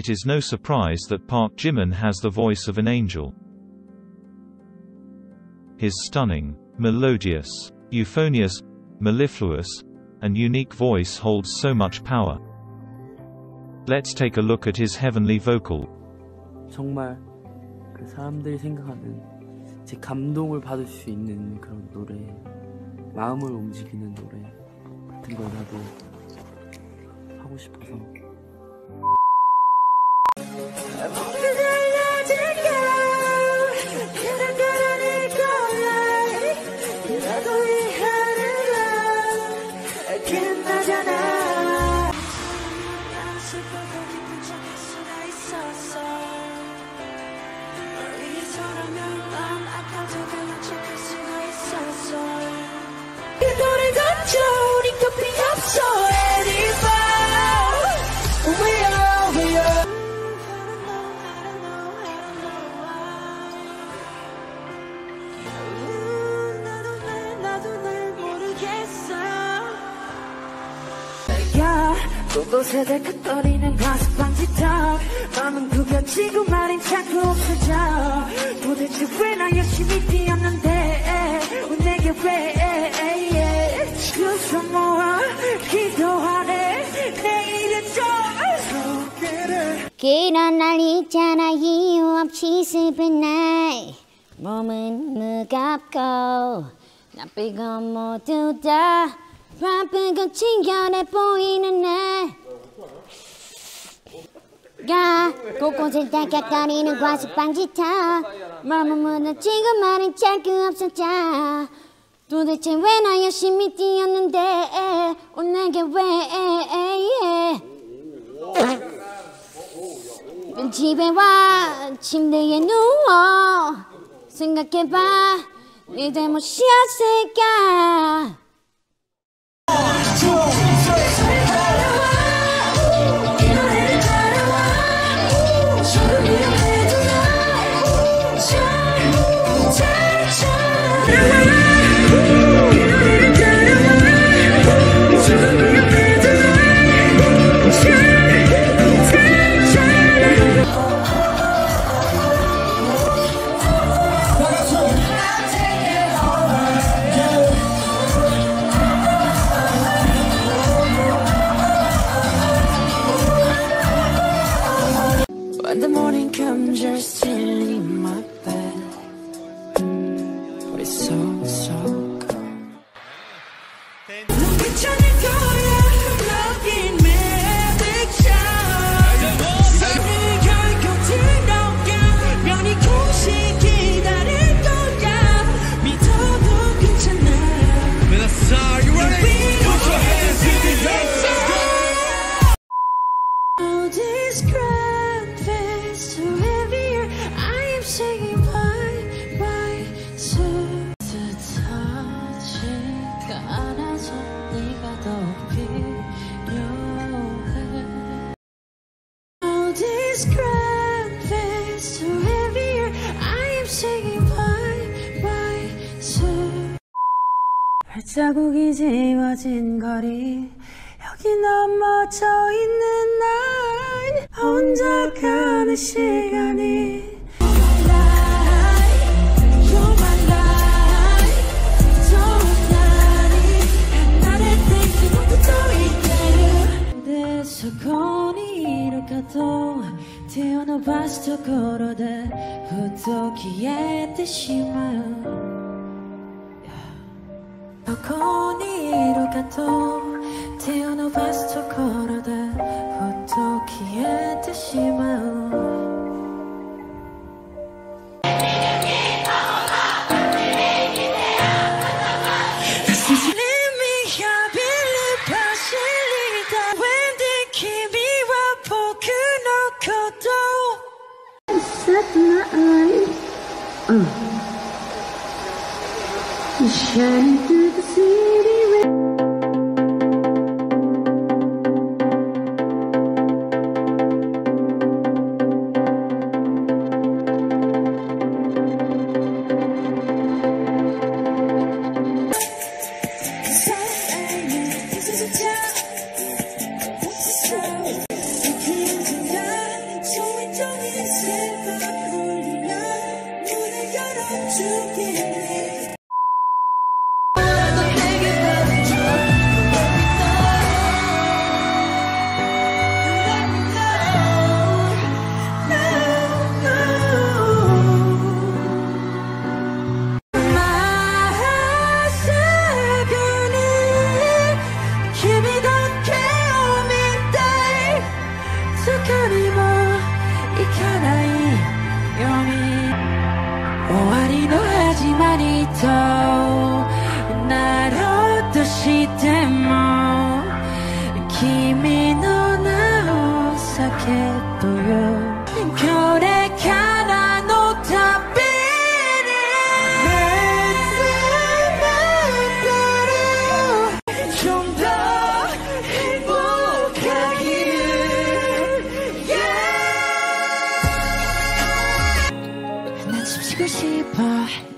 It is no surprise that Park Jimin has the voice of an angel. His stunning, melodious, euphonious, mellifluous, and unique voice holds so much power. Let's take a look at his heavenly vocal. 정말 그 사람들이 생각하는 제 감동을 받을 수 있는 그런 노래, 마음을 움직이는 노래 같은 걸 나도 하고 싶어서. 도도새 대긋거리는 가슴방지탑 맘은 구겨지고 말인 자꾸 없어져 도대체 왜 나 열심히 뛰었는데 내게 왜 그저 모아 기도하네 내일은 좀 속이래 길어 날리잖아 이유 없이 슬픈 날 몸은 무겁고 나 빼고 모두 다 바쁘고 친절해 보이는 날 야 곳곳을 닦아다니는 과수방지타 마음은 무너지고 말은 자꾸 없어져 도대체 왜 나 열심히 뛰었는데 내게 왜 집에 와 침대에 누워 생각해봐 네 잘못이었을까 발자국이 지워진 거리 여기 넘어져 있는 날 혼자 가는 시간이 shining through the city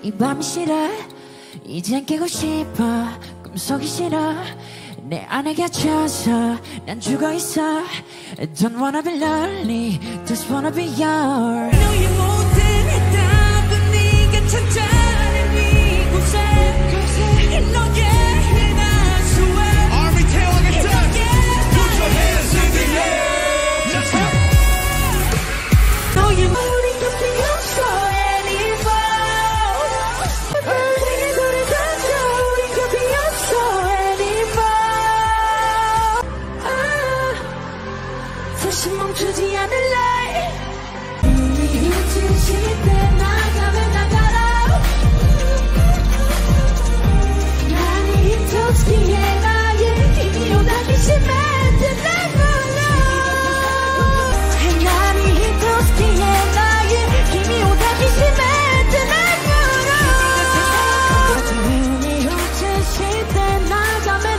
이 밤이 싫어 이젠 깨고 싶어 꿈속이 싫어 내 안에 갇혀서 난 죽어있어 I don't wanna be lonely Just wanna be yours 너의 모든 답은 네가 찾아낸 이곳에 너의 해답수에 Army tailing it down Put your hands in the air Let's go 너의 머리 깊이 없어 멈추지 않을래 우리 같은 시대 나가면 나가라 난 인터스키에 나의 힘이 오다기 심해진 날 몰라 난 인터스키에 나의 힘이 오다기 심해진 날 몰라 우리 같은 시대 나가면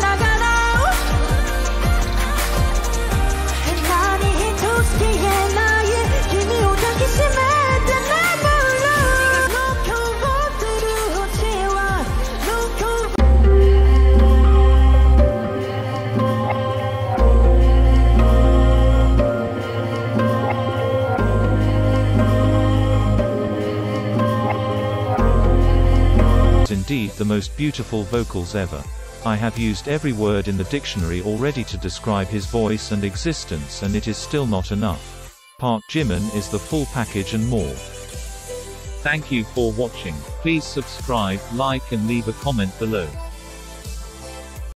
Indeed the most beautiful vocals ever. I have used every word in the dictionary already to describe his voice and existence, and it is still not enough. Park Jimin is the full package and more. Thank you for watching. Please subscribe, like and leave a comment below.